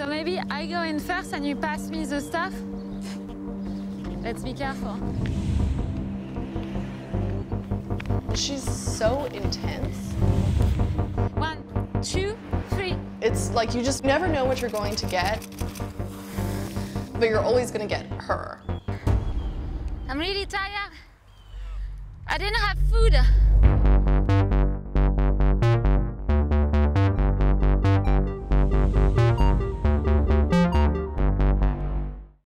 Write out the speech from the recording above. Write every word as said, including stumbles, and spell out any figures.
So maybe I go in first and you pass me the stuff? Let's be careful. She's so intense. One, two, three. It's like you just never know what you're going to get, but you're always going to get her. I'm really tired. I didn't have food.